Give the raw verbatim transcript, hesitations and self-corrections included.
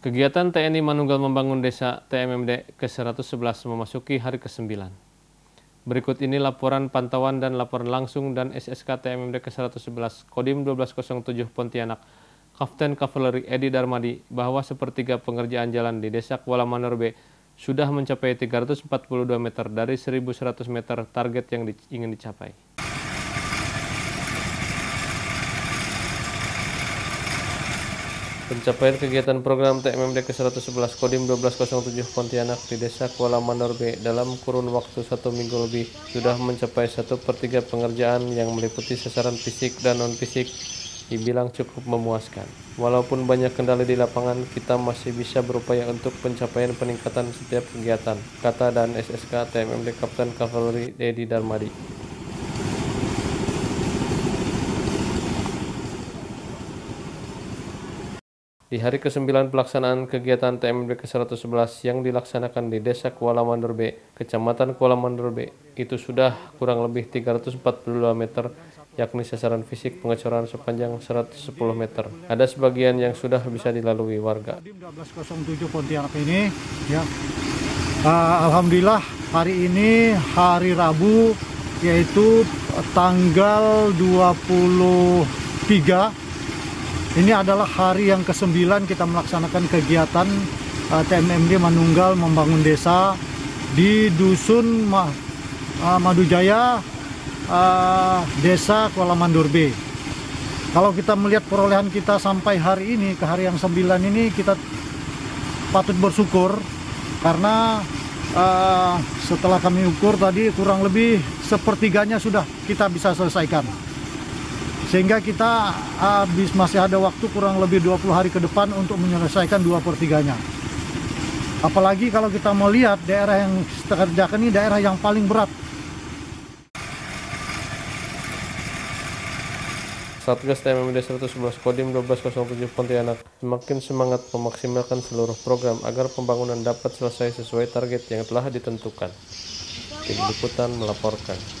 Kegiatan T N I Manunggal Membangun Desa T M M D ke seratus sebelas memasuki hari ke sembilan. Berikut ini laporan pantauan dan laporan langsung dan S S K T M M D ke seratus sebelas Kodim seribu dua ratus tujuh Pontianak, Kapten Kavaleri Edi Darmadi, bahwa sepertiga pengerjaan jalan di Desa Kuala Mandor B sudah mencapai tiga ratus empat puluh dua meter dari seribu seratus meter target yang di, ingin dicapai. Pencapaian kegiatan program T M M D ke seratus sebelas Kodim seribu dua ratus tujuh Pontianak di Desa Kuala Mandor B dalam kurun waktu satu minggu lebih sudah mencapai satu per tiga pengerjaan yang meliputi sasaran fisik dan non-fisik, dibilang cukup memuaskan. Walaupun banyak kendala di lapangan, kita masih bisa berupaya untuk pencapaian peningkatan setiap kegiatan, kata dan S S K T M M D Kapten Kavaleri Edi Darmadi. Di hari ke sembilan pelaksanaan kegiatan T M M D ke seratus sebelas yang dilaksanakan di Desa Kuala Mandor B, Kecamatan Kuala Mandor B, itu sudah kurang lebih tiga ratus empat puluh dua meter, yakni sasaran fisik pengecoran sepanjang seratus sepuluh meter. Ada sebagian yang sudah bisa dilalui warga. seribu dua ratus tujuh Pontianak ini, ya, uh, alhamdulillah hari ini hari Rabu, yaitu tanggal dua puluh tiga. Ini adalah hari yang kesembilan kita melaksanakan kegiatan uh, T M M D Manunggal Membangun Desa di Dusun Ma, uh, Maju Jaya, uh, Desa Kuala Mandor B. Kalau kita melihat perolehan kita sampai hari ini, ke hari yang sembilan ini, kita patut bersyukur karena uh, setelah kami ukur tadi kurang lebih sepertiganya sudah kita bisa selesaikan. Sehingga kita habis masih ada waktu kurang lebih dua puluh hari ke depan untuk menyelesaikan dua per tiganya. Apalagi kalau kita melihat daerah yang kita kerjakan ini daerah yang paling berat. Satgas T M M D seratus sebelas Kodim seribu dua ratus tujuh Pontianak semakin semangat memaksimalkan seluruh program agar pembangunan dapat selesai sesuai target yang telah ditentukan. Tim Liputan melaporkan.